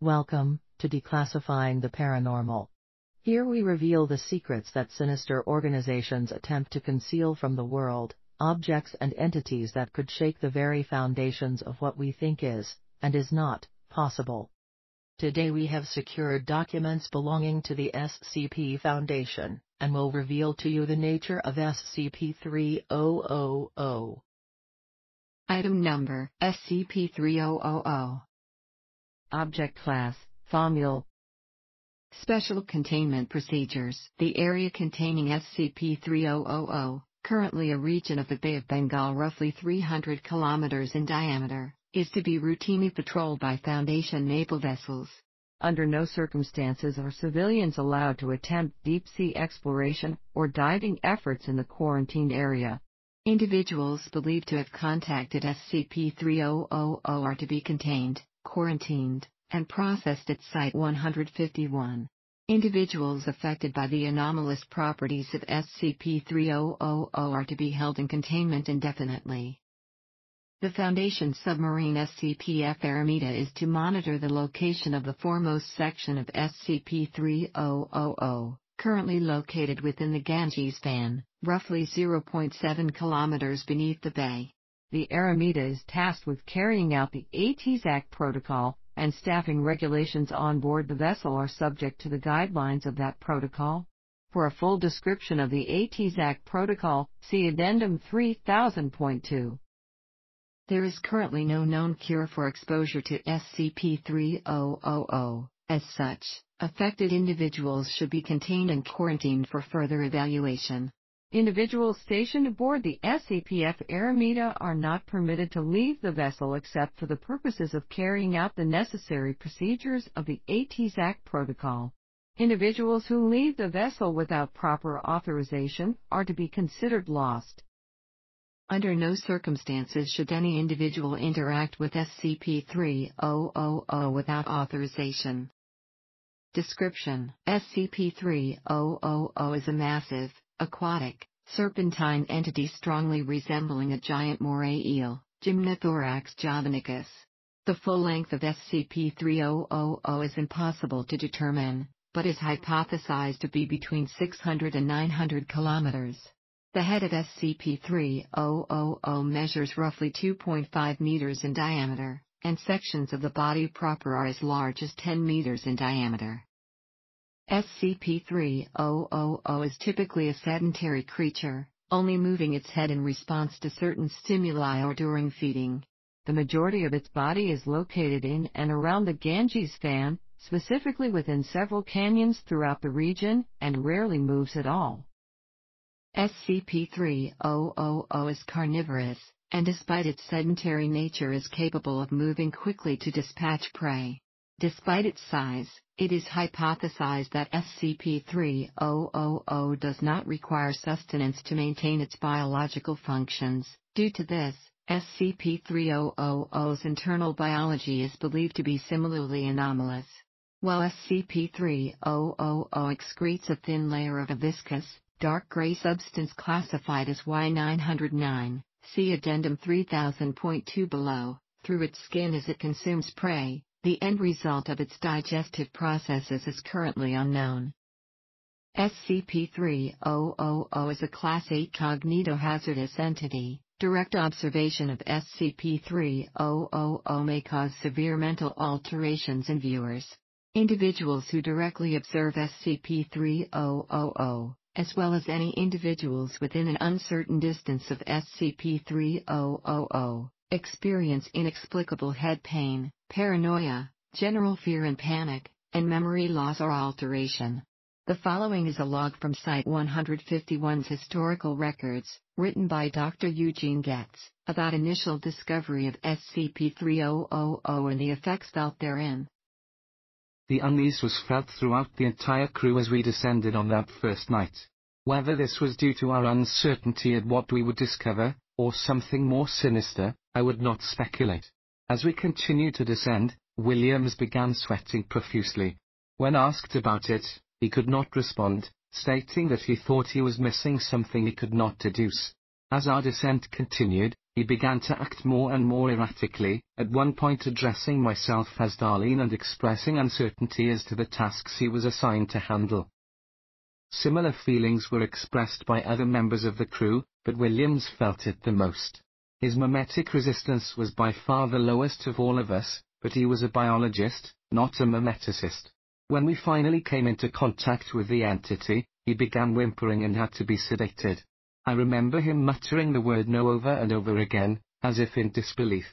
Welcome to Declassifying the Paranormal. Here we reveal the secrets that sinister organizations attempt to conceal from the world, objects and entities that could shake the very foundations of what we think is, and is not, possible. Today we have secured documents belonging to the SCP Foundation, and will reveal to you the nature of SCP-3000. Item number, SCP-3000. Object class, Thaumiel. Special containment procedures. The area containing SCP-3000, currently a region of the Bay of Bengal roughly 300 kilometers in diameter, is to be routinely patrolled by Foundation naval vessels. Under no circumstances are civilians allowed to attempt deep-sea exploration or diving efforts in the quarantined area. Individuals believed to have contacted SCP-3000 are to be contained, quarantined, and processed at Site-151. Individuals affected by the anomalous properties of SCP-3000 are to be held in containment indefinitely. The Foundation submarine SCPF Aramita is to monitor the location of the foremost section of SCP-3000, currently located within the Ganges Fan, roughly 0.7 kilometers beneath the bay. The Aramita is tasked with carrying out the ATZAC protocol, and staffing regulations on board the vessel are subject to the guidelines of that protocol. For a full description of the ATZAC protocol, see Addendum 3000.2. There is currently no known cure for exposure to SCP-3000. As such, affected individuals should be contained and quarantined for further evaluation. Individuals stationed aboard the SCPF Aramita are not permitted to leave the vessel except for the purposes of carrying out the necessary procedures of the ATZAC protocol. Individuals who leave the vessel without proper authorization are to be considered lost. Under no circumstances should any individual interact with SCP-3000 without authorization. Description: SCP-3000 is a massive, aquatic, serpentine entity strongly resembling a giant moray eel, Gymnothorax javanicus. The full length of SCP-3000 is impossible to determine, but is hypothesized to be between 600 and 900 kilometers. The head of SCP-3000 measures roughly 2.5 meters in diameter, and sections of the body proper are as large as 10 meters in diameter. SCP-3000 is typically a sedentary creature, only moving its head in response to certain stimuli or during feeding. The majority of its body is located in and around the Ganges Fan, specifically within several canyons throughout the region, and rarely moves at all. SCP-3000 is carnivorous, and despite its sedentary nature is capable of moving quickly to dispatch prey. Despite its size, it is hypothesized that SCP-3000 does not require sustenance to maintain its biological functions. Due to this, SCP-3000's internal biology is believed to be similarly anomalous. While SCP-3000 excretes a thin layer of a viscous, dark gray substance classified as Y-909, see Addendum 3000.2 below, through its skin as it consumes prey. The end result of its digestive processes is currently unknown. SCP-3000 is a Class 8 cognitohazardous entity. Direct observation of SCP-3000 may cause severe mental alterations in viewers. Individuals who directly observe SCP-3000, as well as any individuals within an uncertain distance of SCP-3000, experience inexplicable head pain, paranoia, general fear and panic, and memory loss or alteration. The following is a log from Site-151's historical records, written by Dr. Eugene Goetz, about initial discovery of SCP-3000 and the effects felt therein. The unease was felt throughout the entire crew as we descended on that first night. Whether this was due to our uncertainty at what we would discover, or something more sinister, I would not speculate. As we continued to descend, Williams began sweating profusely. When asked about it, he could not respond, stating that he thought he was missing something he could not deduce. As our descent continued, He began to act more and more erratically, at one point addressing myself as Darlene and expressing uncertainty as to the tasks he was assigned to handle. Similar feelings were expressed by other members of the crew, but Williams felt it the most. His mimetic resistance was by far the lowest of all of us, but he was a biologist, not a mimeticist. When we finally came into contact with the entity, he began whimpering and had to be sedated. I remember him muttering the word no over and over again, as if in disbelief.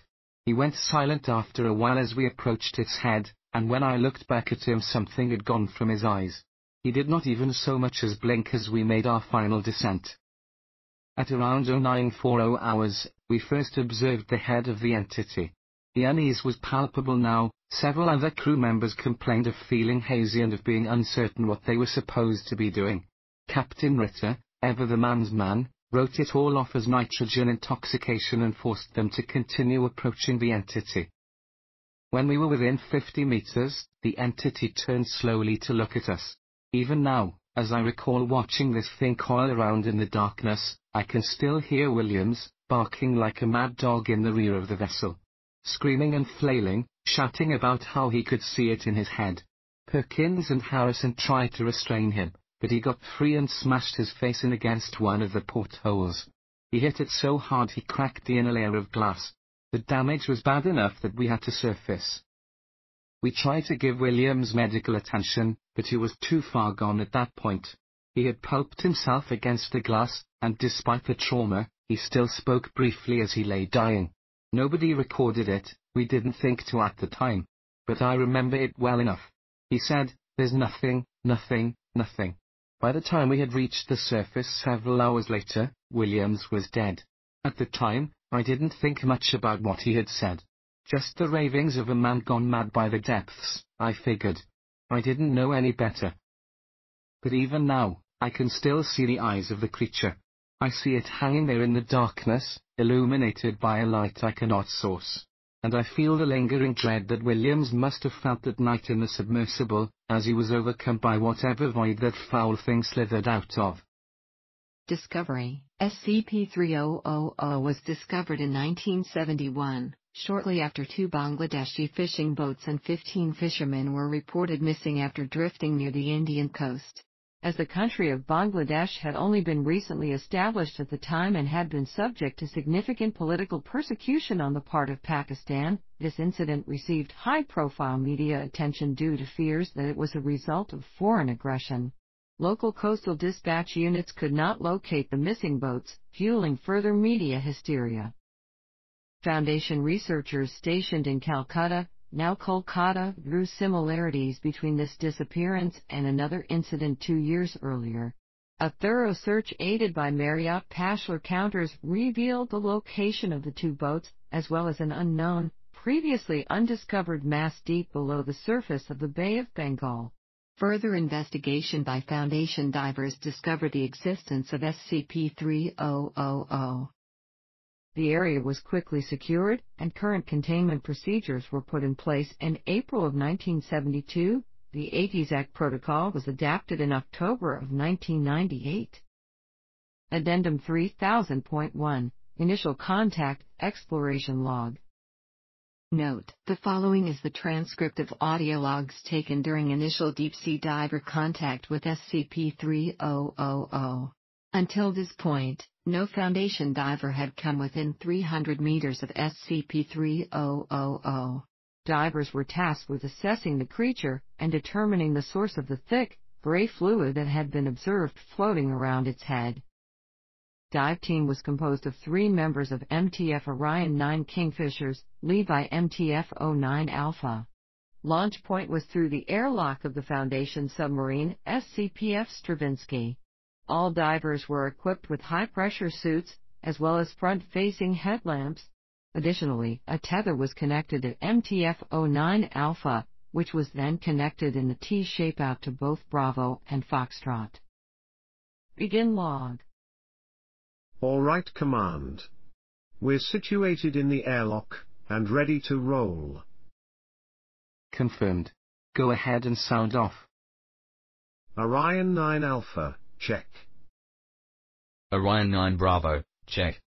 He went silent after a while as we approached its head, and when I looked back at him something had gone from his eyes. He did not even so much as blink as we made our final descent. At around 09:40 hours, we first observed the head of the entity. The unease was palpable now. Several other crew members complained of feeling hazy and of being uncertain what they were supposed to be doing. Captain Ritter, ever the man's man, wrote it all off as nitrogen intoxication and forced them to continue approaching the entity. When we were within 50 meters, the entity turned slowly to look at us. Even now, as I recall watching this thing coil around in the darkness, I can still hear Williams, barking like a mad dog in the rear of the vessel. Screaming and flailing, shouting about how he could see it in his head. Perkins and Harrison tried to restrain him, but he got free and smashed his face in against one of the portholes. He hit it so hard he cracked the inner layer of glass. The damage was bad enough that we had to surface. We tried to give Williams medical attention, but he was too far gone at that point. He had pulped himself against the glass, and despite the trauma, he still spoke briefly as he lay dying. Nobody recorded it, we didn't think to at the time. But I remember it well enough. He said, "There's nothing, nothing, nothing." By the time we had reached the surface several hours later, Williams was dead. At the time, I didn't think much about what he had said. Just the ravings of a man gone mad by the depths, I figured. I didn't know any better. But even now, I can still see the eyes of the creature. I see it hanging there in the darkness, illuminated by a light I cannot source. And I feel the lingering dread that Williams must have felt that night in the submersible, as he was overcome by whatever void that foul thing slithered out of. Discovery. SCP-3000 was discovered in 1971, shortly after 2 Bangladeshi fishing boats and 15 fishermen were reported missing after drifting near the Indian coast. As the country of Bangladesh had only been recently established at the time and had been subject to significant political persecution on the part of Pakistan, this incident received high-profile media attention due to fears that it was a result of foreign aggression. Local coastal dispatch units could not locate the missing boats, fueling further media hysteria. Foundation researchers stationed in Calcutta, now Kolkata, drew similarities between this disappearance and another incident 2 years earlier. A thorough search aided by Marriott Pashler counters revealed the location of the 2 boats, as well as an unknown, previously undiscovered mass deep below the surface of the Bay of Bengal. Further investigation by Foundation divers discovered the existence of SCP-3000. The area was quickly secured, and current containment procedures were put in place in April of 1972. The ATZAC protocol was adapted in October of 1998. Addendum 3000.1, Initial Contact Exploration Log. Note, the following is the transcript of audio logs taken during initial deep-sea diver contact with SCP-3000. Until this point, no Foundation diver had come within 300 meters of SCP-3000. Divers were tasked with assessing the creature and determining the source of the thick, gray fluid that had been observed floating around its head. Dive team was composed of 3 members of MTF Orion-9 Kingfishers, Levi MTF 09 Alpha. Launch point was through the airlock of the Foundation submarine SCPF Stravinsky. All divers were equipped with high-pressure suits, as well as front-facing headlamps. Additionally, a tether was connected at MTF-09 Alpha, which was then connected in a T-shape out to both Bravo and Foxtrot. Begin log. All right, Command. We're situated in the airlock, and ready to roll. Confirmed. Go ahead and sound off. Orion 9 Alpha. Check. Orion 9 Bravo, check.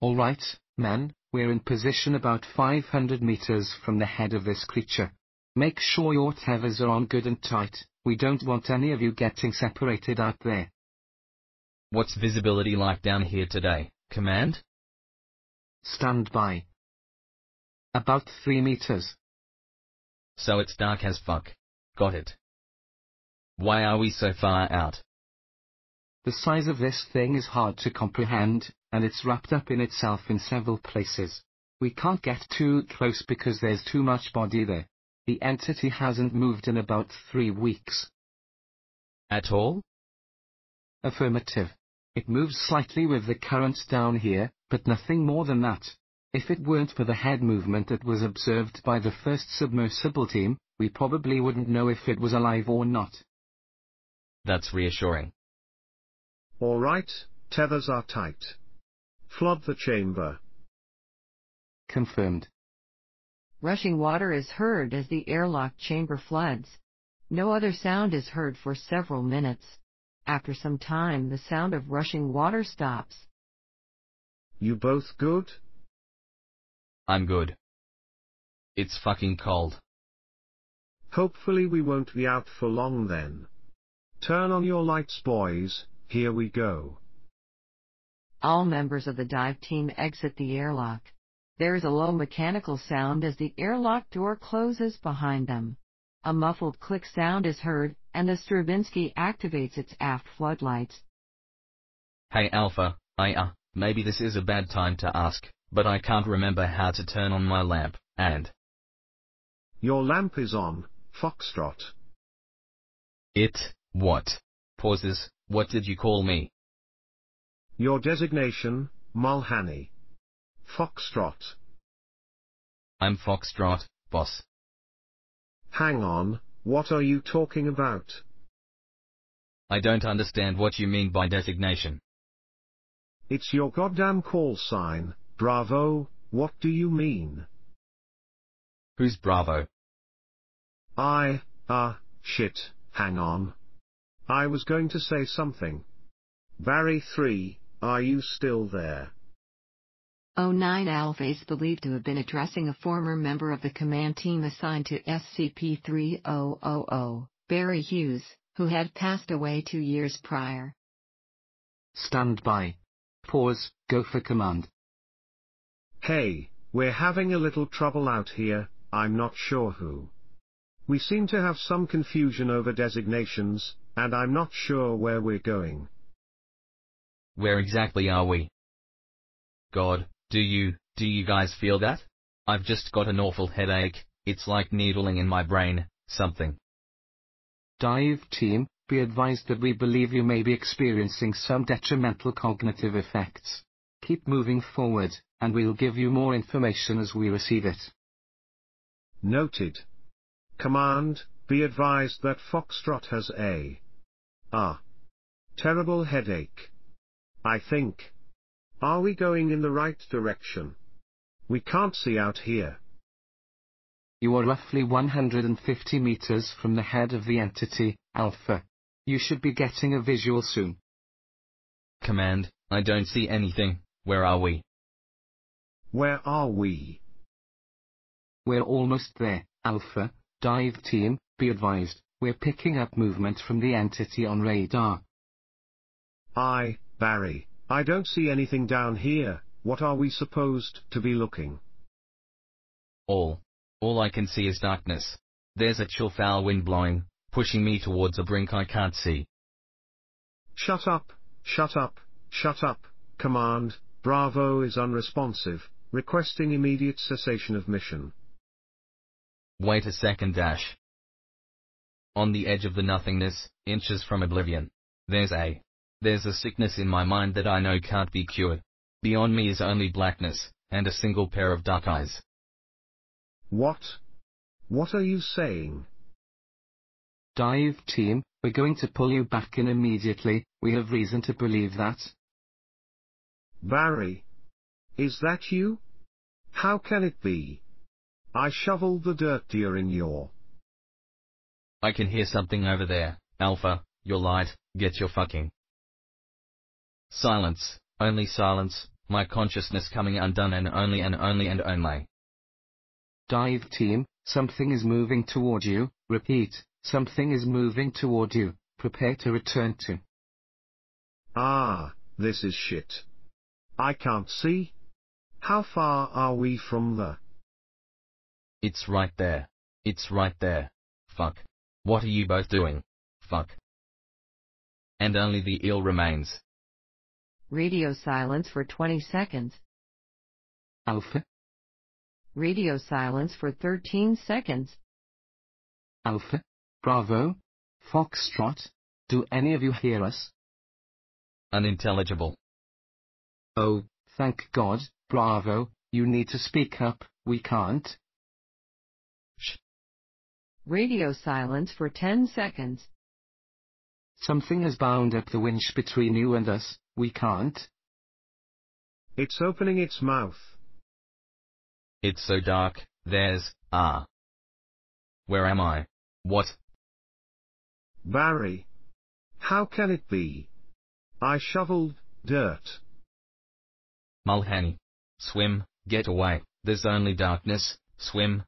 All right, man, we're in position about 500 meters from the head of this creature. Make sure your tethers are on good and tight, we don't want any of you getting separated out there. What's visibility like down here today, Command? Stand by. About 3 meters. So it's dark as fuck. Got it. Why are we so far out? The size of this thing is hard to comprehend, and it's wrapped up in itself in several places. We can't get too close because there's too much body there. The entity hasn't moved in about 3 weeks. At all? Affirmative. It moves slightly with the current down here, but nothing more than that. If it weren't for the head movement that was observed by the first submersible team, we probably wouldn't know if it was alive or not. That's reassuring. All right, tethers are tight. Flood the chamber. Confirmed. Rushing water is heard as the airlock chamber floods. No other sound is heard for several minutes. After some time, the sound of rushing water stops. You both good? I'm good. It's fucking cold. Hopefully we won't be out for long then. Turn on your lights, boys, here we go. All members of the dive team exit the airlock. There is a low mechanical sound as the airlock door closes behind them. A muffled click sound is heard, and the Stravinsky activates its aft floodlights. Hey Alpha, maybe this is a bad time to ask, but I can't remember how to turn on my lamp, and... Your lamp is on, Foxtrot. It, what? Pauses, what did you call me? Your designation, Mulhani. Foxtrot. I'm Foxtrot, boss. Hang on, what are you talking about? I don't understand what you mean by designation. It's your goddamn call sign, Bravo, what do you mean? Who's Bravo? Shit, hang on. I was going to say something. Barry 3, are you still there? O9 Alpha is believed to have been addressing a former member of the command team assigned to SCP-3000, Barry Hughes, who had passed away 2 years prior. Stand by. Pause, go for command. Hey, we're having a little trouble out here, I'm not sure who. We seem to have some confusion over designations, and I'm not sure where we're going. Where exactly are we? God. Do you guys feel that? I've just got an awful headache, it's like needling in my brain, something. Dive team, be advised that we believe you may be experiencing some detrimental cognitive effects. Keep moving forward, and we'll give you more information as we receive it. Noted. Command, be advised that Foxtrot has a... terrible headache. I think... Are we going in the right direction? We can't see out here. You are roughly 150 meters from the head of the entity, Alpha. You should be getting a visual soon. Command, I don't see anything. Where are we? Where are we? We're almost there, Alpha. Dive team, be advised, we're picking up movement from the entity on radar. Barry. I don't see anything down here, what are we supposed to be looking? All I can see is darkness. There's a chill foul wind blowing, pushing me towards a brink I can't see. Shut up, Command, Bravo is unresponsive, requesting immediate cessation of mission. Wait a second . On the edge of the nothingness, inches from oblivion, there's a sickness in my mind that I know can't be cured. Beyond me is only blackness, and a single pair of dark eyes. What? What are you saying? Dive team, we're going to pull you back in immediately, we have reason to believe that. Barry? Is that you? How can it be? I shoveled the dirt during your... I can hear something over there, Alpha, you're light, get your fucking... Silence, only silence, my consciousness coming undone and only. Dive team, something is moving toward you, repeat, something is moving toward you, prepare to return to. Ah, this is shit. I can't see. How far are we from the? It's right there. It's right there. Fuck. What are you both doing? Fuck. And only the eel remains. Radio silence for 20 seconds. Alpha. Radio silence for 13 seconds. Alpha. Bravo. Foxtrot. Do any of you hear us? Unintelligible. Oh, thank God, Bravo, you need to speak up, we can't. Shh. Radio silence for 10 seconds. Something has bound up the winch between you and us, we can't. It's opening its mouth. It's so dark, there's, Where am I? What? Barry. How can it be? I shoveled dirt. Mulhani. Swim, get away, there's only darkness, swim.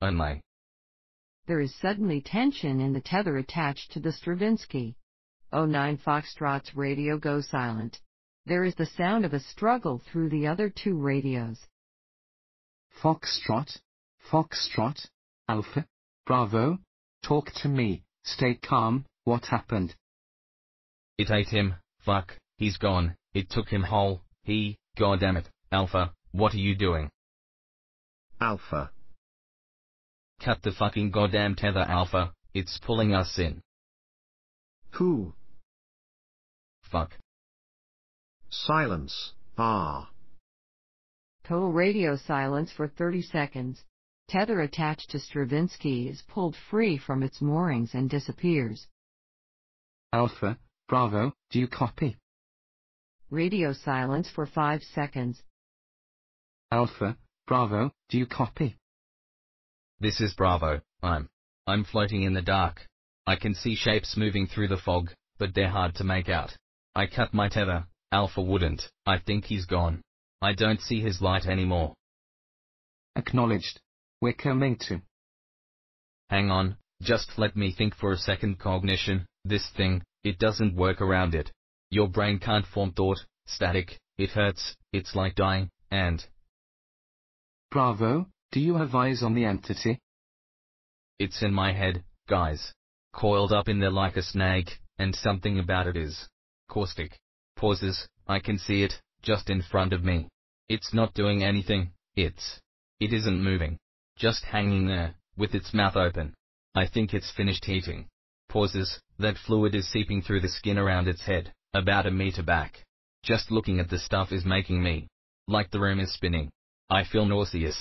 Only. There is suddenly tension in the tether attached to the Stravinsky. 09 Foxtrot's radio goes silent. There is the sound of a struggle through the other two radios. Foxtrot. Foxtrot. Alpha. Bravo. Talk to me. Stay calm. What happened? It ate him. Fuck. He's gone. It took him whole. He. Goddammit. Alpha. What are you doing? Alpha. Cut the fucking goddamn tether, Alpha. It's pulling us in. Who? Fuck. Silence. Total radio silence for 30 seconds. Tether attached to Stravinsky is pulled free from its moorings and disappears. Alpha, Bravo, do you copy? Radio silence for 5 seconds. Alpha, Bravo, do you copy? This is Bravo, I'm floating in the dark. I can see shapes moving through the fog, but they're hard to make out. I cut my tether, Alpha wouldn't, I think he's gone. I don't see his light anymore. Acknowledged. We're coming to. Hang on, just let me think for a second. Cognition, this thing, it doesn't work around it. Your brain can't form thought, static, it hurts, it's like dying, and... Bravo? Do you have eyes on the entity? It's in my head, guys. Coiled up in there like a snake, and something about it is caustic. Pauses, I can see it, just in front of me. It's not doing anything, it isn't moving. Just hanging there, with its mouth open. I think it's finished eating. Pauses, that fluid is seeping through the skin around its head, about a meter back. Just looking at the stuff is making me, like the room is spinning. I feel nauseous.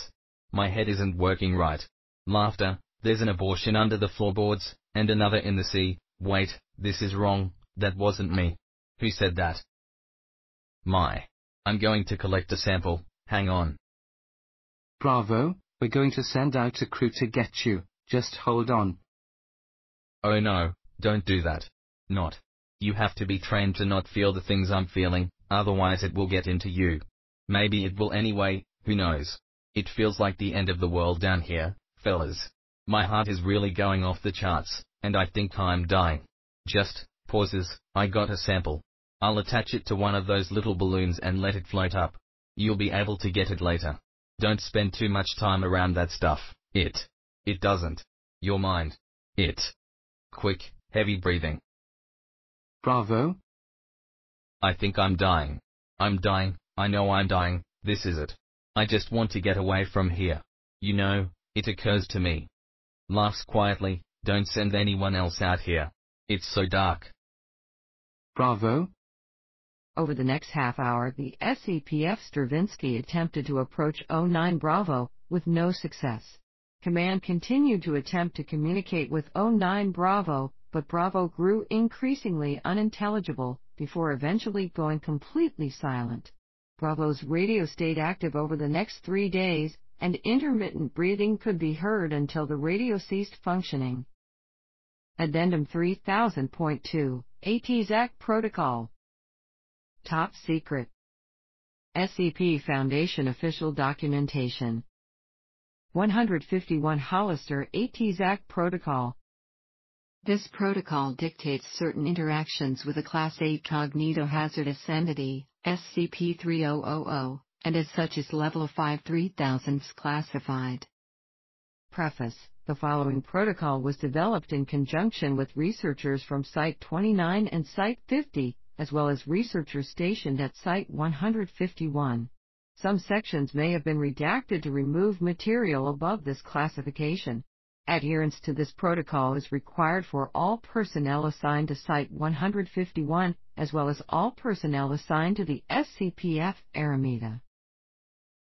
My head isn't working right. Laughter, there's an abortion under the floorboards, and another in the sea. Wait, this is wrong, that wasn't me. Who said that? I'm going to collect a sample, hang on. Bravo, we're going to send out a crew to get you, just hold on. Oh no, don't do that. Not. You have to be trained to not feel the things I'm feeling, otherwise it will get into you. Maybe it will anyway, who knows. It feels like the end of the world down here, fellas. My heart is really going off the charts, and I think I'm dying. Just, pauses, I got a sample. I'll attach it to one of those little balloons and let it float up. You'll be able to get it later. Don't spend too much time around that stuff. It doesn't. Your mind. Quick, heavy breathing. Bravo. I think I'm dying. I know I'm dying, this is it. I just want to get away from here. You know, it occurs to me. Laughs quietly, don't send anyone else out here. It's so dark. Bravo. Over the next half hour, the SCPF Stravinsky attempted to approach 09 Bravo, with no success. Command continued to attempt to communicate with 09 Bravo, but Bravo grew increasingly unintelligible, before eventually going completely silent. Bravo's radio stayed active over the next 3 days, and intermittent breathing could be heard until the radio ceased functioning. Addendum 3000.2, ATZAC protocol. Top secret. SCP Foundation official documentation. 151 Hollister ATZAC protocol. This protocol dictates certain interactions with a Class A cognitohazardous entity, SCP-3000, and as such is Level 5-3000s classified. Preface. The following protocol was developed in conjunction with researchers from Site-29 and Site-50, as well as researchers stationed at Site-151. Some sections may have been redacted to remove material above this classification. Adherence to this protocol is required for all personnel assigned to Site-151, as well as all personnel assigned to the SCPF Aramita.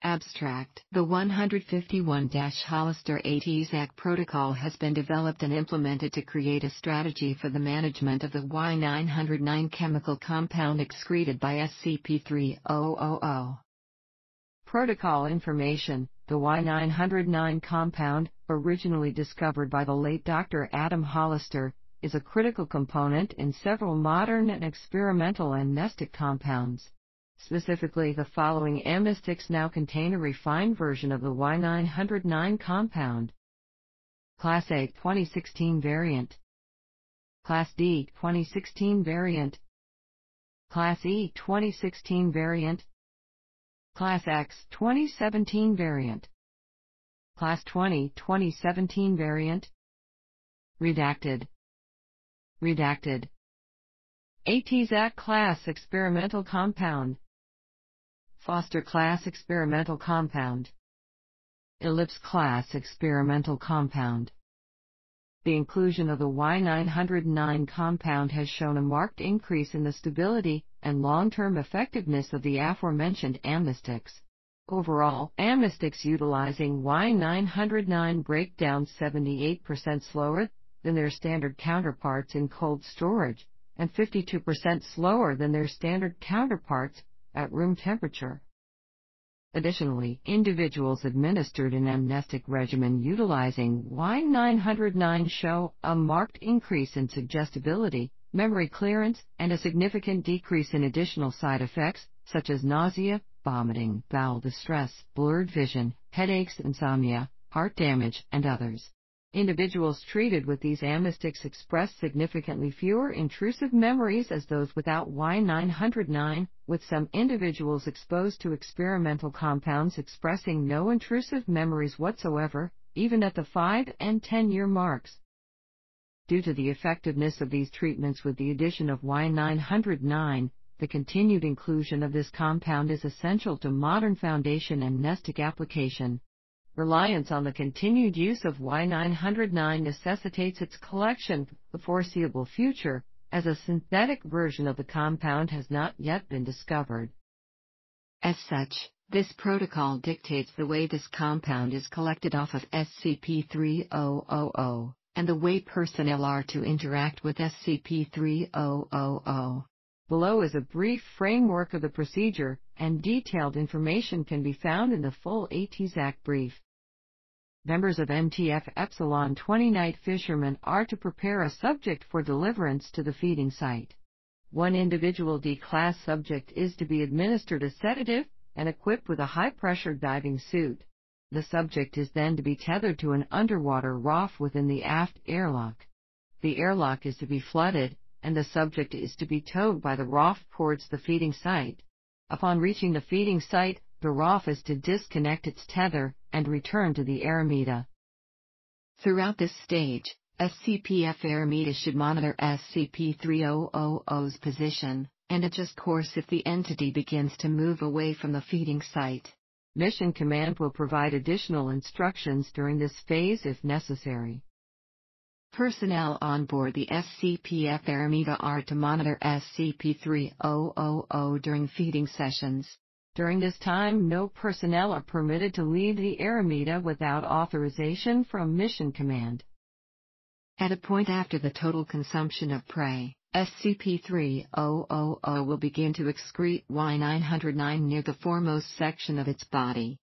Abstract. The 151-Hollister ATZAC protocol has been developed and implemented to create a strategy for the management of the Y-909 chemical compound excreted by SCP-3000. Protocol information. The Y-909 compound, originally discovered by the late Dr. Adam Hollister, is a critical component in several modern and experimental amnestic compounds. Specifically, the following amnestics now contain a refined version of the Y-909 compound. Class A 2016 variant, Class D 2016 variant, Class E 2016 variant, Class X 2017 variant, Class 20 2017 variant. Redacted. Redacted. ATZAC class experimental compound. Foster class experimental compound. Ellipse class experimental compound. The inclusion of the Y-909 compound has shown a marked increase in the stability and long-term effectiveness of the aforementioned amnestics. Overall, amnestics utilizing Y-909 break down 78% slower than their standard counterparts in cold storage, and 52% slower than their standard counterparts at room temperature. Additionally, individuals administered an amnestic regimen utilizing Y-909 show a marked increase in suggestibility, memory clearance, and a significant decrease in additional side effects, such as nausea, vomiting, bowel distress, blurred vision, headaches, insomnia, heart damage, and others. Individuals treated with these amnestics expressed significantly fewer intrusive memories as those without Y-909, with some individuals exposed to experimental compounds expressing no intrusive memories whatsoever, even at the 5- and 10-year marks. Due to the effectiveness of these treatments with the addition of Y-909, the continued inclusion of this compound is essential to modern Foundation amnestic application. Reliance on the continued use of Y-909 necessitates its collection for the foreseeable future, as a synthetic version of the compound has not yet been discovered. As such, this protocol dictates the way this compound is collected off of SCP-3000, and the way personnel are to interact with SCP-3000. Below is a brief framework of the procedure, and detailed information can be found in the full ATZAC brief. Members of MTF Epsilon-29 Fishermen are to prepare a subject for deliverance to the feeding site. One individual D-class subject is to be administered a sedative and equipped with a high-pressure diving suit. The subject is then to be tethered to an underwater ROF within the aft airlock. The airlock is to be flooded, and the subject is to be towed by the ROF towards the feeding site. Upon reaching the feeding site, the ROF is to disconnect its tether and return to the Aramita. Throughout this stage, SCPF Aramita should monitor SCP-3000's position and adjust course if the entity begins to move away from the feeding site. Mission Command will provide additional instructions during this phase if necessary. Personnel on board the SCPF Aramita are to monitor SCP-3000 during feeding sessions. During this time, no personnel are permitted to leave the Aramita without authorization from Mission Command. At a point after the total consumption of prey, SCP-3000 will begin to excrete Y-909 near the foremost section of its body.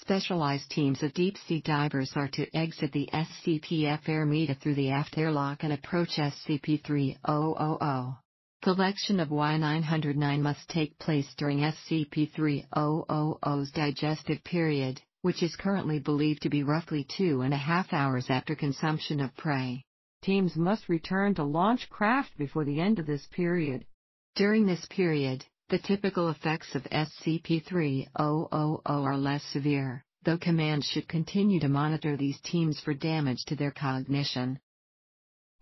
Specialized teams of deep-sea divers are to exit the SCPF Aramita through the aft airlock and approach SCP-3000. Selection of Y-909 must take place during SCP-3000's digestive period, which is currently believed to be roughly 2.5 hours after consumption of prey. Teams must return to launch craft before the end of this period. During this period, the typical effects of SCP-3000 are less severe, though command should continue to monitor these teams for damage to their cognition.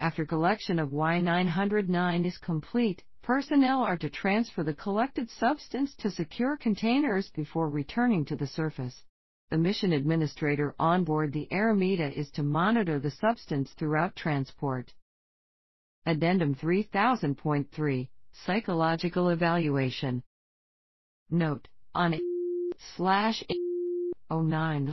After collection of Y-909 is complete, personnel are to transfer the collected substance to secure containers before returning to the surface. The mission administrator on board the Aramita is to monitor the substance throughout transport. Addendum 3000.3 Psychological Evaluation. Note: on A/09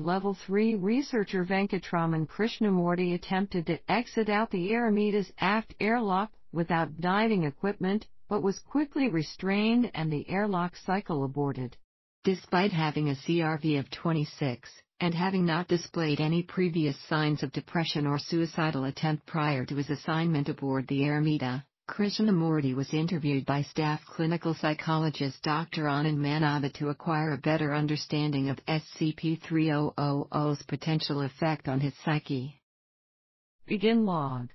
Level 3 researcher Venkatraman Krishnamurti attempted to exit out the Aramita's aft airlock without diving equipment, but was quickly restrained and the airlock cycle aborted. Despite having a CRV of 26, and having not displayed any previous signs of depression or suicidal attempt prior to his assignment aboard the Aramita, Krishnamurti was interviewed by staff clinical psychologist Dr. Anand Manava to acquire a better understanding of SCP-3000's potential effect on his psyche. Begin log.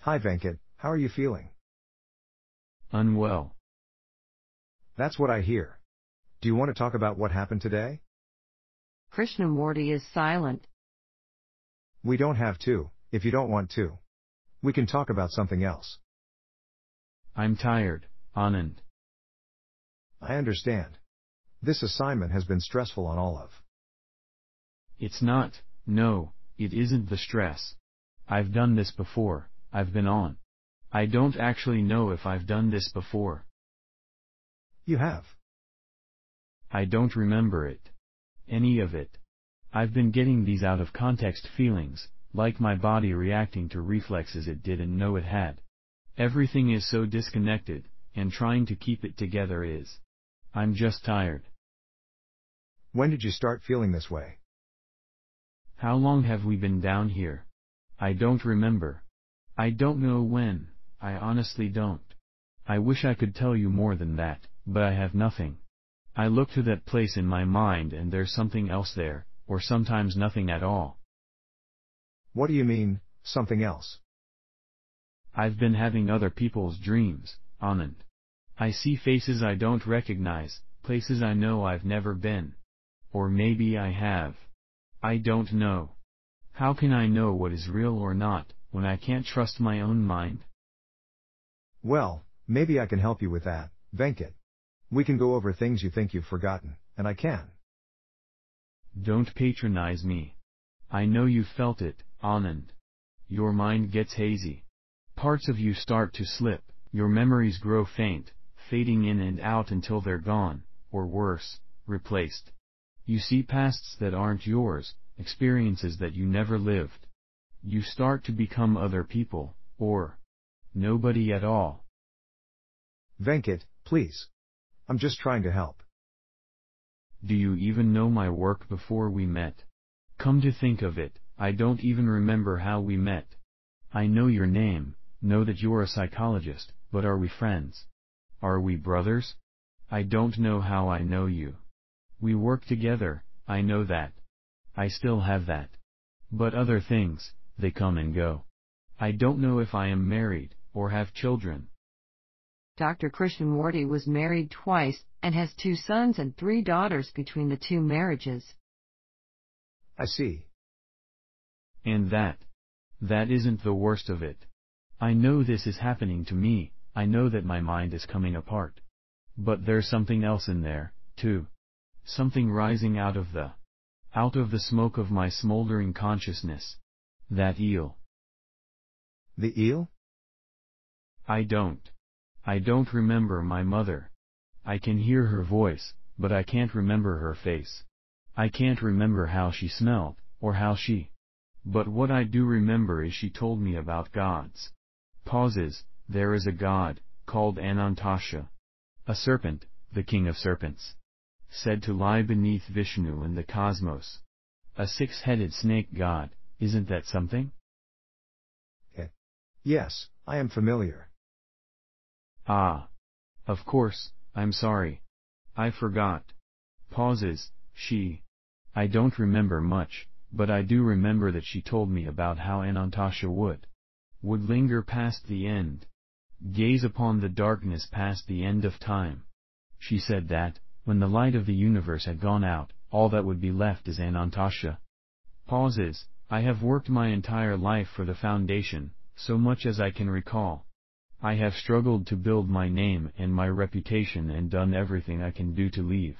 Hi Venkat, how are you feeling? Unwell. That's what I hear. Do you want to talk about what happened today? Krishnamurti is silent. We don't have to, if you don't want to. We can talk about something else. I'm tired, Anand. I understand. This assignment has been stressful on all of. It's not, no, it isn't the stress. I've done this before, I've been on. I don't actually know if I've done this before. You have. I don't remember it. Any of it. I've been getting these out-of-context feelings, like my body reacting to reflexes it didn't know it had. Everything is so disconnected, and trying to keep it together is. I'm just tired. When did you start feeling this way? How long have we been down here? I don't remember. I don't know when, I honestly don't. I wish I could tell you more than that, but I have nothing. I look to that place in my mind and there's something else there, or sometimes nothing at all. What do you mean, something else? I've been having other people's dreams, Anand. I see faces I don't recognize, places I know I've never been. Or maybe I have. I don't know. How can I know what is real or not, when I can't trust my own mind? Well, maybe I can help you with that, Venkat. We can go over things you think you've forgotten, and I can. Don't patronize me. I know you felt it, Anand. Your mind gets hazy. Parts of you start to slip, your memories grow faint, fading in and out until they're gone, or worse, replaced. You see pasts that aren't yours, experiences that you never lived. You start to become other people, or nobody at all. Venkat, please. I'm just trying to help. Do you even know my work before we met? Come to think of it, I don't even remember how we met. I know your name, know that you're a psychologist, but are we friends? Are we brothers? I don't know how I know you. We work together, I know that. I still have that. But other things, they come and go. I don't know if I am married, or have children. Dr. Krishnamurti was married twice, and has 2 sons and 3 daughters between the 2 marriages. I see. And that isn't the worst of it. I know this is happening to me, I know that my mind is coming apart. But there's something else in there, too. Something rising out of the smoke of my smoldering consciousness. That eel. The eel? I don't remember my mother. I can hear her voice, but I can't remember her face. I can't remember how she smelled, or how she... But what I do remember is she told me about gods. Pauses, there is a god, called Anantashesha. A serpent, the king of serpents. Said to lie beneath Vishnu in the cosmos. A 6-headed snake god, isn't that something? Yes, I am familiar. Ah. Of course, I'm sorry. I forgot. Pauses, she. I don't remember much, but I do remember that she told me about how Anantasha would linger past the end. Gaze upon the darkness past the end of time. She said that, when the light of the universe had gone out, all that would be left is Anantasha. Pauses. I have worked my entire life for the Foundation, so much as I can recall. I have struggled to build my name and my reputation and done everything I can do to leave.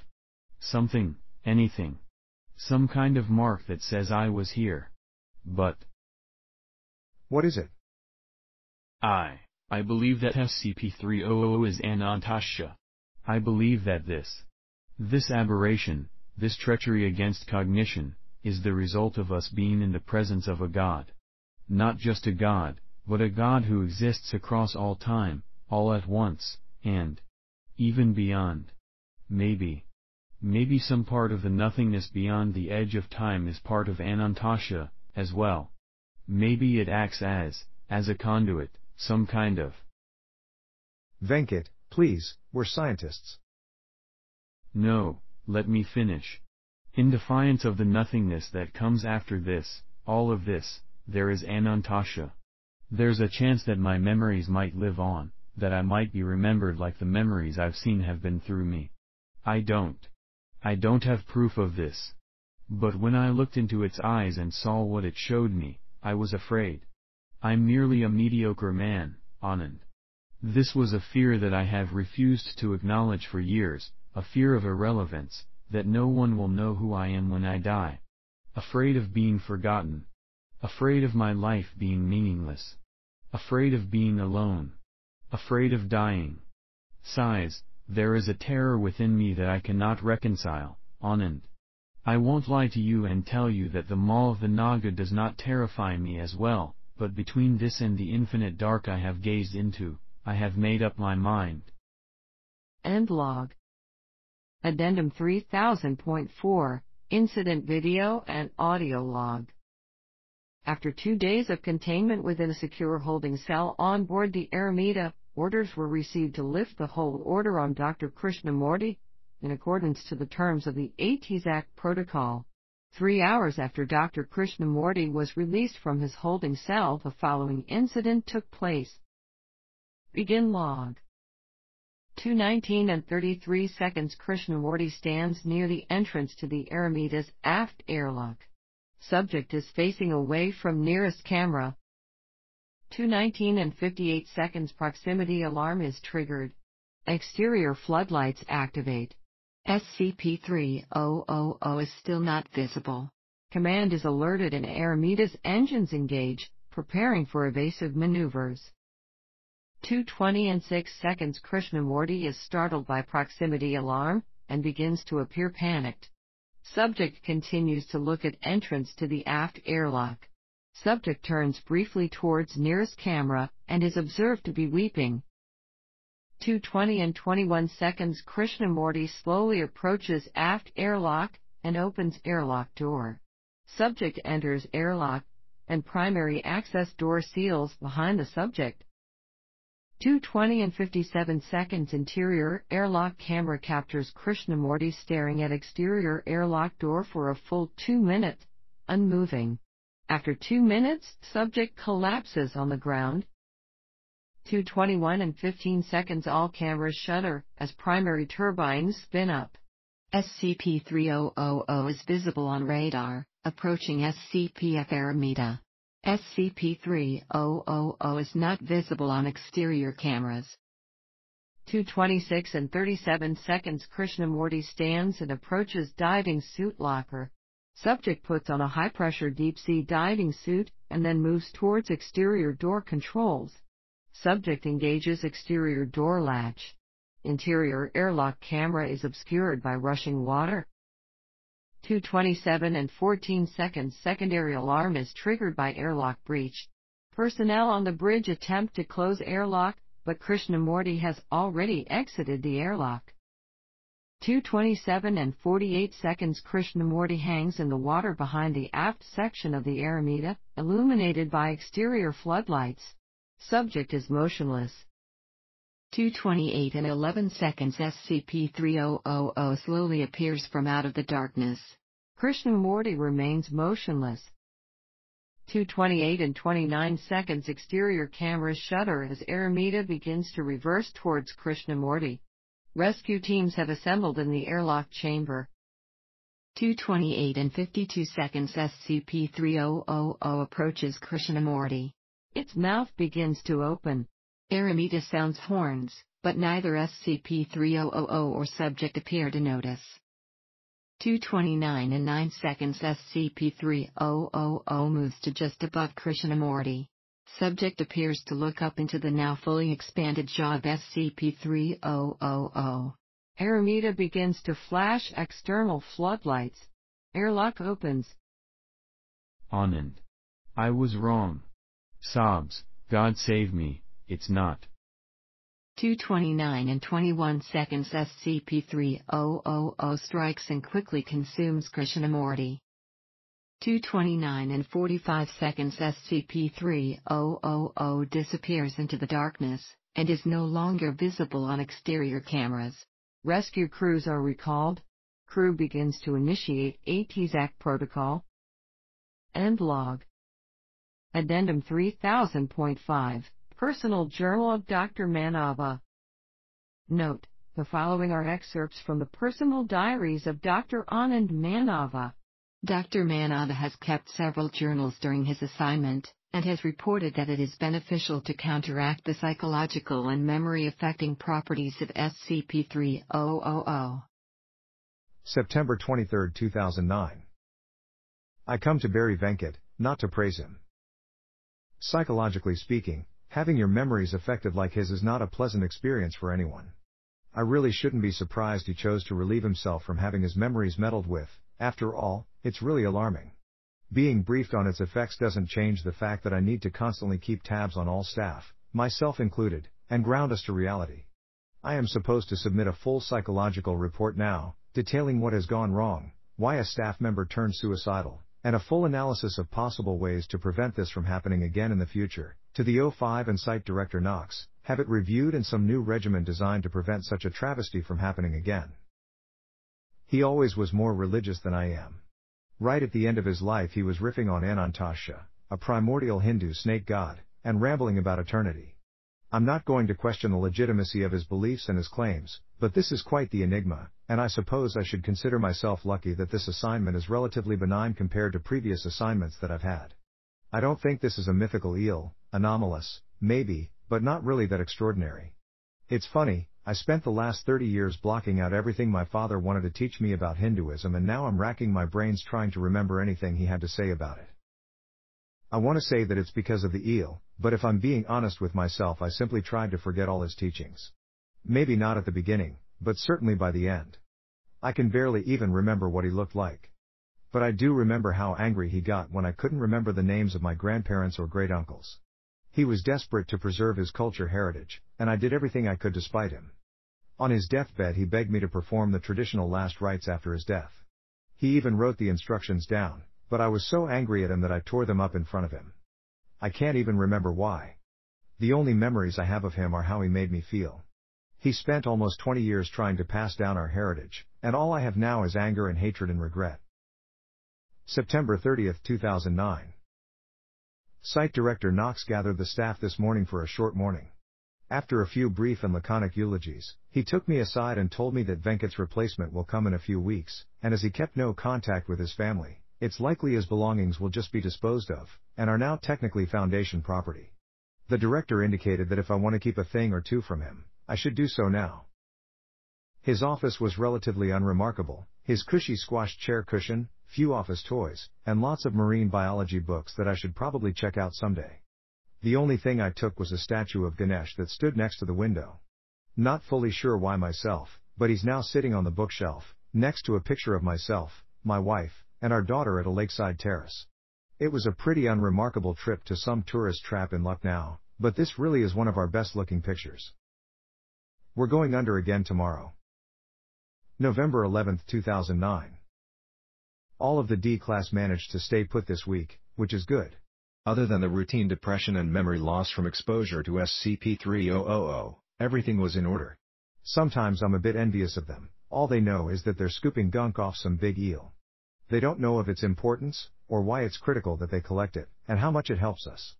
Something, anything. Some kind of mark that says I was here. But... what is it? I believe that SCP-3000 is Anantasha. I believe that this aberration, this treachery against cognition, is the result of us being in the presence of a God. Not just a God, but a God who exists across all time, all at once, and even beyond. Maybe some part of the nothingness beyond the edge of time is part of Anantasha, as well. Maybe it acts as a conduit, some kind of... Venkat, please, we're scientists. No, let me finish. In defiance of the nothingness that comes after this, all of this, there is Anantasha. There's a chance that my memories might live on, that I might be remembered like the memories I've seen have been through me. I don't have proof of this. But when I looked into its eyes and saw what it showed me, I was afraid. I'm merely a mediocre man, Anand. This was a fear that I have refused to acknowledge for years, a fear of irrelevance, that no one will know who I am when I die. Afraid of being forgotten. Afraid of my life being meaningless. Afraid of being alone. Afraid of dying. Sighs, there is a terror within me that I cannot reconcile, Anand. I won't lie to you and tell you that the Maw of the Naga does not terrify me as well, but between this and the infinite dark I have gazed into, I have made up my mind. End log. Addendum 3000.4, Incident Video and Audio Log. After 2 days of containment within a secure holding cell on board the Aramita, orders were received to lift the hold order on Dr. Krishnamurti, in accordance to the terms of the ATZAC protocol. 3 hours after Dr. Krishnamurti was released from his holding cell, the following incident took place. Begin log. 2:19:33 Krishnamurti stands near the entrance to the Aramita's aft airlock. Subject is facing away from nearest camera. 2:19:58 Proximity alarm is triggered. Exterior floodlights activate. SCP-3000 is still not visible. Command is alerted and Aramita's engines engage, preparing for evasive maneuvers. 2:20:06 Krishnamurti is startled by proximity alarm, and begins to appear panicked. Subject continues to look at entrance to the aft airlock. Subject turns briefly towards nearest camera, and is observed to be weeping. 2:20:21 Krishnamurti slowly approaches aft airlock, and opens airlock door. Subject enters airlock, and primary access door seals behind the subject. 2:20:57 Interior airlock camera captures Krishnamurti staring at exterior airlock door for a full 2 minutes, unmoving. After 2 minutes, subject collapses on the ground. 2:21:15 All cameras shutter, as primary turbines spin up. SCP-3000 is visible on radar, approaching SCPF Aramita. SCP-3000 is not visible on exterior cameras. 2:26:37 Krishnamurti stands and approaches diving suit locker. Subject puts on a high-pressure deep-sea diving suit, and then moves towards exterior door controls. Subject engages exterior door latch. Interior airlock camera is obscured by rushing water. 2:27:14 Secondary alarm is triggered by airlock breach. Personnel on the bridge attempt to close airlock, but Krishnamurti has already exited the airlock. 2:27:48 Krishnamurti hangs in the water behind the aft section of the Aramita, illuminated by exterior floodlights. Subject is motionless. 2:28:11 SCP-3000 slowly appears from out of the darkness. Krishnamurti remains motionless. 2:28:29 exterior cameras shutter as Aramita begins to reverse towards Krishnamurti. Rescue teams have assembled in the airlock chamber. 2:28:52 SCP-3000 approaches Krishnamurti. Its mouth begins to open. Aramita sounds horns, but neither SCP-3000 or subject appear to notice. 2:29:09 SCP-3000 moves to just above Krishnamurti. Subject appears to look up into the now fully expanded jaw of SCP-3000. Aramita begins to flash external floodlights. Airlock opens. Anand. I was wrong. Sobs, God save me, it's not. 2:29:21 SCP-3000 strikes and quickly consumes Krishnamurti. 2:29:45 SCP-3000 disappears into the darkness, and is no longer visible on exterior cameras. Rescue crews are recalled. Crew begins to initiate ATZAC protocol. End log. Addendum 3000.5 Personal Journal of Dr. Manava. Note, the following are excerpts from the personal diaries of Dr. Anand Manava. Dr. Manava has kept several journals during his assignment, and has reported that it is beneficial to counteract the psychological and memory-affecting properties of SCP-3000. September 23, 2009. I come to bury Venkat, not to praise him. Psychologically speaking, having your memories affected like his is not a pleasant experience for anyone. I really shouldn't be surprised he chose to relieve himself from having his memories meddled with. After all, it's really alarming. Being briefed on its effects doesn't change the fact that I need to constantly keep tabs on all staff, myself included, and ground us to reality. I am supposed to submit a full psychological report now, detailing what has gone wrong, why a staff member turned suicidal, and a full analysis of possible ways to prevent this from happening again in the future, to the O5 and Site Director Knox, have it reviewed and some new regimen designed to prevent such a travesty from happening again. He always was more religious than I am. Right at the end of his life he was riffing on Anantashesha, a primordial Hindu snake god, and rambling about eternity. I'm not going to question the legitimacy of his beliefs and his claims, but this is quite the enigma, and I suppose I should consider myself lucky that this assignment is relatively benign compared to previous assignments that I've had. I don't think this is a mythical eel, anomalous, maybe, but not really that extraordinary. It's funny, I spent the last 30 years blocking out everything my father wanted to teach me about Hinduism, and now I'm racking my brains trying to remember anything he had to say about it. I want to say that it's because of the eel, but if I'm being honest with myself I simply tried to forget all his teachings. Maybe not at the beginning, but certainly by the end. I can barely even remember what he looked like. But I do remember how angry he got when I couldn't remember the names of my grandparents or great-uncles. He was desperate to preserve his culture heritage, and I did everything I could despite him. On his deathbed he begged me to perform the traditional last rites after his death. He even wrote the instructions down, but I was so angry at him that I tore them up in front of him. I can't even remember why. The only memories I have of him are how he made me feel. He spent almost 20 years trying to pass down our heritage, and all I have now is anger and hatred and regret. September 30, 2009. Site Director Knox gathered the staff this morning for a short morning. After a few brief and laconic eulogies, he took me aside and told me that Venkat's replacement will come in a few weeks, and as he kept no contact with his family, it's likely his belongings will just be disposed of, and are now technically Foundation property. The director indicated that if I want to keep a thing or two from him, I should do so now. His office was relatively unremarkable, his cushy squashed chair cushion, few office toys, and lots of marine biology books that I should probably check out someday. The only thing I took was a statue of Ganesh that stood next to the window. Not fully sure why myself, but he's now sitting on the bookshelf, next to a picture of myself, my wife, and our daughter at a lakeside terrace. It was a pretty unremarkable trip to some tourist trap in Lucknow, but this really is one of our best-looking pictures. We're going under again tomorrow. November 11, 2009. All of the D-class managed to stay put this week, which is good. Other than the routine depression and memory loss from exposure to SCP-3000, Everything was in order. Sometimes I'm a bit envious of them. All they know is that they're scooping gunk off some big eel. They don't know of its importance, or why it's critical that they collect it, and how much it helps us.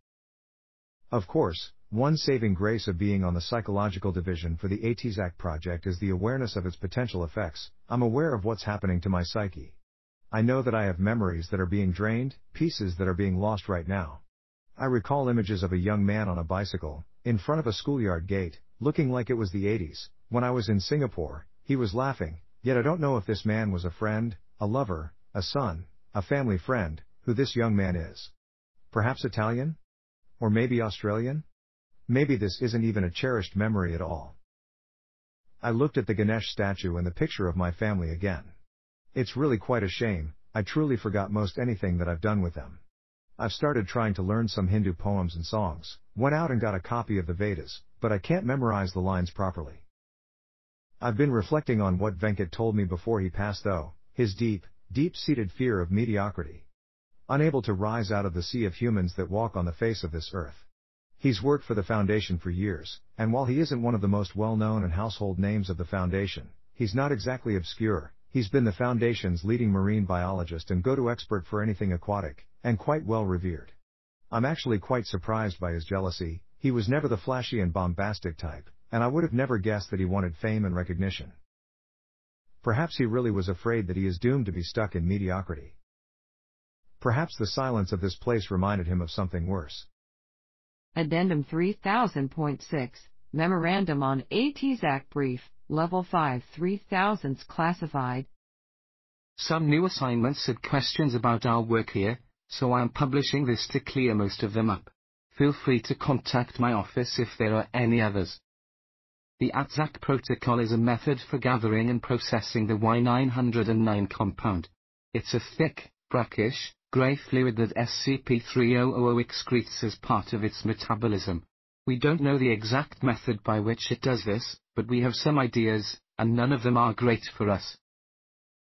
Of course, one saving grace of being on the psychological division for the ATZAC project is the awareness of its potential effects. I'm aware of what's happening to my psyche. I know that I have memories that are being drained, pieces that are being lost right now. I recall images of a young man on a bicycle, in front of a schoolyard gate, looking like it was the 80s, when I was in Singapore. He was laughing, yet I don't know if this man was a friend, a lover, a son, a family friend, who this young man is. Perhaps Italian? Or maybe Australian? Maybe this isn't even a cherished memory at all. I looked at the Ganesh statue and the picture of my family again. It's really quite a shame, I truly forgot most anything that I've done with them. I've started trying to learn some Hindu poems and songs, went out and got a copy of the Vedas, but I can't memorize the lines properly. I've been reflecting on what Venkat told me before he passed though, his deep, deep-seated fear of mediocrity. Unable to rise out of the sea of humans that walk on the face of this earth. He's worked for the Foundation for years, and while he isn't one of the most well-known and household names of the Foundation, he's not exactly obscure. He's been the Foundation's leading marine biologist and go-to expert for anything aquatic, and quite well revered. I'm actually quite surprised by his jealousy. He was never the flashy and bombastic type, and I would have never guessed that he wanted fame and recognition. Perhaps he really was afraid that he is doomed to be stuck in mediocrity. Perhaps the silence of this place reminded him of something worse. Addendum 3000.6, Memorandum on ATZAC Brief, Level 5 3000s Classified. Some new assignments had questions about our work here, so I am publishing this to clear most of them up. Feel free to contact my office if there are any others. The ATZAC protocol is a method for gathering and processing the Y-909 compound. It's a thick, brackish, grey fluid that SCP-3000 excretes as part of its metabolism. We don't know the exact method by which it does this, but we have some ideas, and none of them are great for us.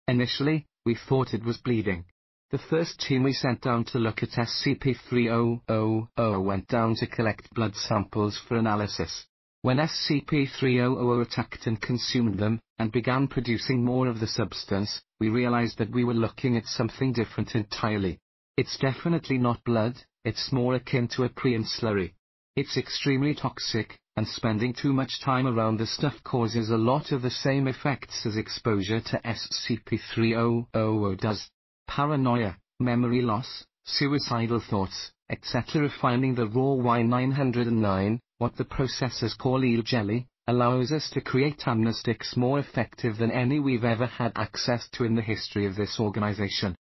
Initially, we thought it was bleeding. The first team we sent down to look at SCP-3000 went down to collect blood samples for analysis. When SCP-3000 attacked and consumed them, and began producing more of the substance, we realized that we were looking at something different entirely. It's definitely not blood, it's more akin to a prion slurry. It's extremely toxic, and spending too much time around the stuff causes a lot of the same effects as exposure to SCP-3000 does. Paranoia, memory loss, suicidal thoughts, etc. Refining the raw Y-909, what the processors call eel jelly, allows us to create amnestics more effective than any we've ever had access to in the history of this organization.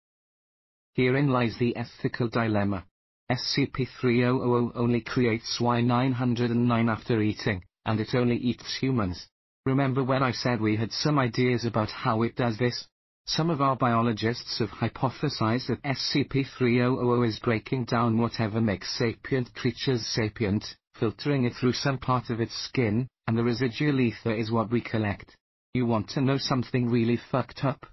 Herein lies the ethical dilemma. SCP-3000 only creates Y-909 after eating, and it only eats humans. Remember when I said we had some ideas about how it does this? Some of our biologists have hypothesized that SCP-3000 is breaking down whatever makes sapient creatures sapient, filtering it through some part of its skin, and the residual ether is what we collect. You want to know something really fucked up?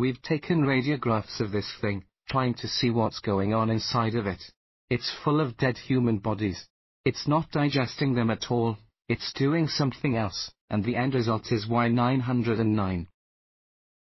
We've taken radiographs of this thing, trying to see what's going on inside of it. It's full of dead human bodies. It's not digesting them at all, it's doing something else, and the end result is Y-909.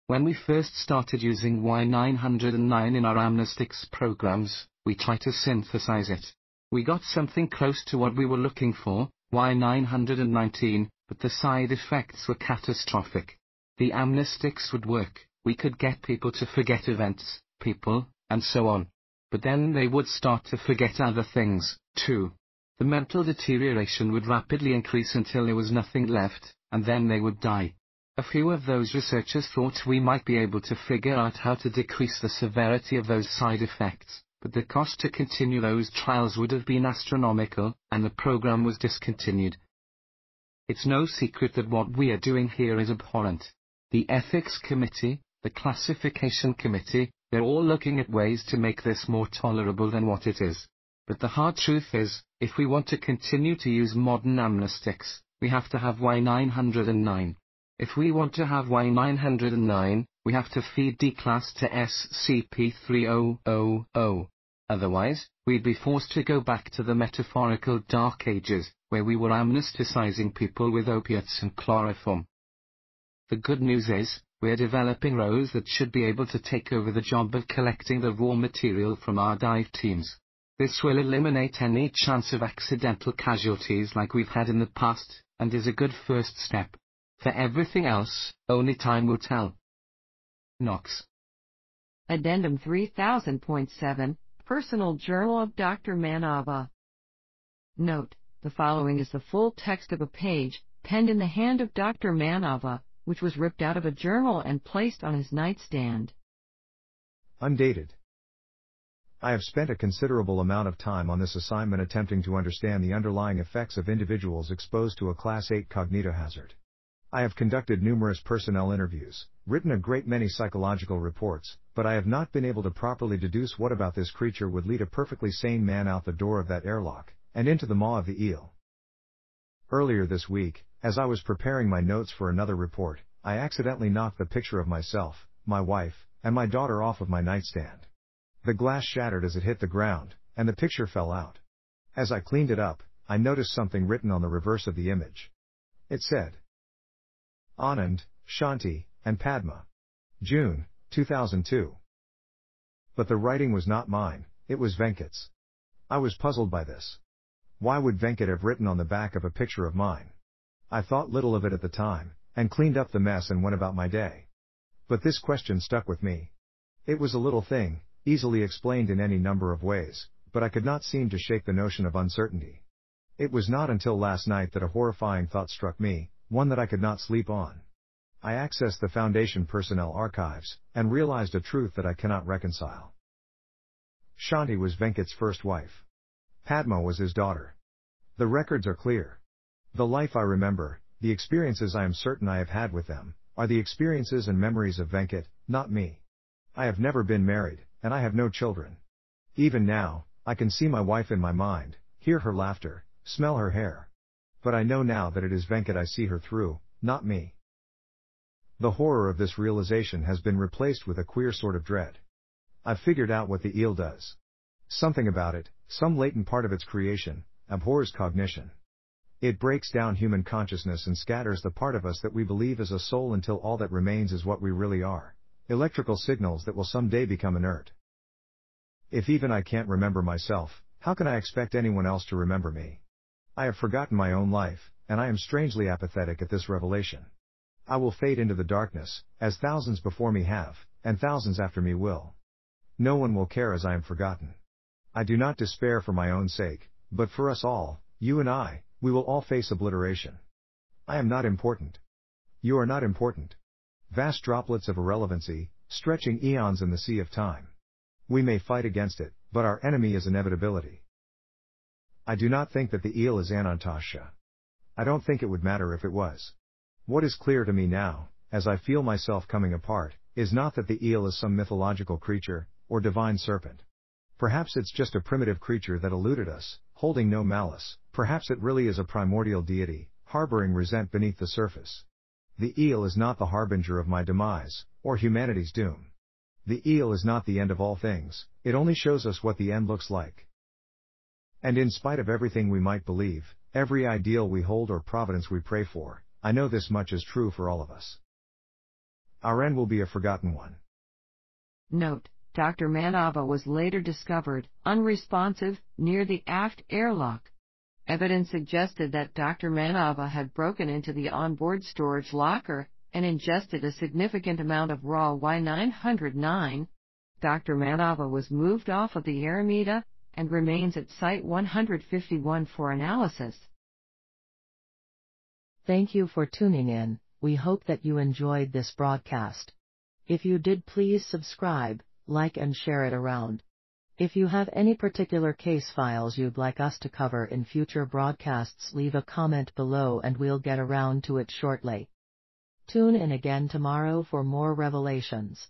When we first started using Y-909 in our amnestics programs, we tried to synthesize it. We got something close to what we were looking for, Y-919, but the side effects were catastrophic. The amnestics would work, we could get people to forget events, people, and so on. But then they would start to forget other things, too. The mental deterioration would rapidly increase until there was nothing left, and then they would die. A few of those researchers thought we might be able to figure out how to decrease the severity of those side effects. But the cost to continue those trials would have been astronomical, and the program was discontinued. It's no secret that what we are doing here is abhorrent. The Ethics Committee, the Classification Committee, they're all looking at ways to make this more tolerable than what it is. But the hard truth is, if we want to continue to use modern amnestics, we have to have Y-909. If we want to have Y-909, we have to feed D-Class to SCP-3000. Otherwise, we'd be forced to go back to the metaphorical Dark Ages, where we were amnesticizing people with opiates and chloroform. The good news is, we're developing rows that should be able to take over the job of collecting the raw material from our dive teams. This will eliminate any chance of accidental casualties like we've had in the past, and is a good first step. For everything else, only time will tell. Knox. Addendum 3000.7, Personal Journal of Dr. Manava. Note, the following is the full text of a page, penned in the hand of Dr. Manava, which was ripped out of a journal and placed on his nightstand. Undated. I have spent a considerable amount of time on this assignment attempting to understand the underlying effects of individuals exposed to a Class 8 cognitohazard. I have conducted numerous personnel interviews, written a great many psychological reports, but I have not been able to properly deduce what about this creature would lead a perfectly sane man out the door of that airlock, and into the maw of the eel. Earlier this week, as I was preparing my notes for another report, I accidentally knocked the picture of myself, my wife, and my daughter off of my nightstand. The glass shattered as it hit the ground, and the picture fell out. As I cleaned it up, I noticed something written on the reverse of the image. It said, Anand, Shanti, and Padma. June, 2002. But the writing was not mine, it was Venkat's. I was puzzled by this. Why would Venkat have written on the back of a picture of mine? I thought little of it at the time, and cleaned up the mess and went about my day. But this question stuck with me. It was a little thing, easily explained in any number of ways, but I could not seem to shake the notion of uncertainty. It was not until last night that a horrifying thought struck me, one that I could not sleep on. I accessed the Foundation personnel archives, and realized a truth that I cannot reconcile. Shanti was Venkat's first wife. Padma was his daughter. The records are clear. The life I remember, the experiences I am certain I have had with them, are the experiences and memories of Venkat, not me. I have never been married, and I have no children. Even now, I can see my wife in my mind, hear her laughter, smell her hair. But I know now that it is Venkat I see her through, not me. The horror of this realization has been replaced with a queer sort of dread. I've figured out what the eel does. Something about it, some latent part of its creation, abhors cognition. It breaks down human consciousness and scatters the part of us that we believe is a soul until all that remains is what we really are, electrical signals that will someday become inert. If even I can't remember myself, how can I expect anyone else to remember me? I have forgotten my own life, and I am strangely apathetic at this revelation. I will fade into the darkness, as thousands before me have, and thousands after me will. No one will care as I am forgotten. I do not despair for my own sake, but for us all, you and I, we will all face obliteration. I am not important. You are not important. Vast droplets of irrelevancy, stretching eons in the sea of time. We may fight against it, but our enemy is inevitability. I do not think that the eel is Anantashesha. I don't think it would matter if it was. What is clear to me now, as I feel myself coming apart, is not that the eel is some mythological creature, or divine serpent. Perhaps it's just a primitive creature that eluded us, holding no malice. Perhaps it really is a primordial deity, harboring resent beneath the surface. The eel is not the harbinger of my demise, or humanity's doom. The eel is not the end of all things, it only shows us what the end looks like. And in spite of everything we might believe, every ideal we hold or providence we pray for, I know this much is true for all of us. Our end will be a forgotten one. Note, Dr. Manava was later discovered, unresponsive, near the aft airlock. Evidence suggested that Dr. Manava had broken into the onboard storage locker, and ingested a significant amount of raw Y-909. Dr. Manava was moved off of the Aramita, and remains at Site 151 for analysis. Thank you for tuning in. We hope that you enjoyed this broadcast. If you did, please subscribe, like and share it around. If you have any particular case files you'd like us to cover in future broadcasts, leave a comment below and we'll get around to it shortly. Tune in again tomorrow for more revelations.